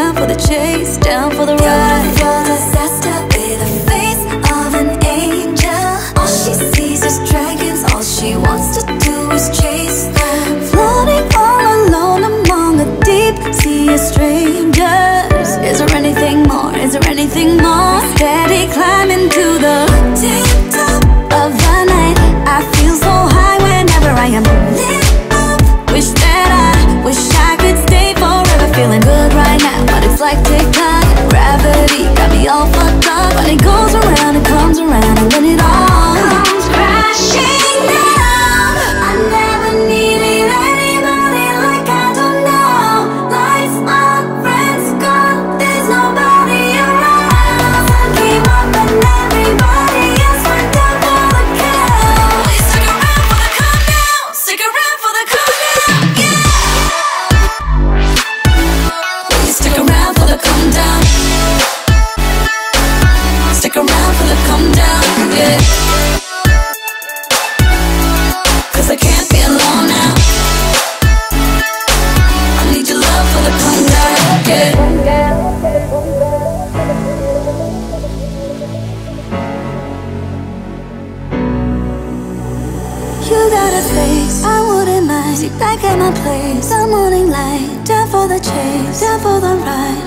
down for the chase, down for the ride. Beautiful disaster with the face of an angel. All she sees is dragons, all she wants to do is chase them. Floating all alone among the deep sea of strangers. Is there anything more? Is there anything more? Steady climbing to the top of the night. I feel so high whenever I am lit up. Wish I could stay forever. Feeling good right now, but it's like TikTok. Gravity got me all fucked up, but it goes around, it comes around, and then it all comes crashing down. I never needed anybody, like I don't know. Life's all friends gone, there's nobody around. I keep up and everybody else went down for the count. Stick around for the come now, stick around for the come now. Stick around for the come down. Stick around for the come down, yeah. 'Cause I can't be alone now. I need your love for the come down, yeah. You got a face I wouldn't mind. See back at my place. The morning light. Down for the chase, down for the ride.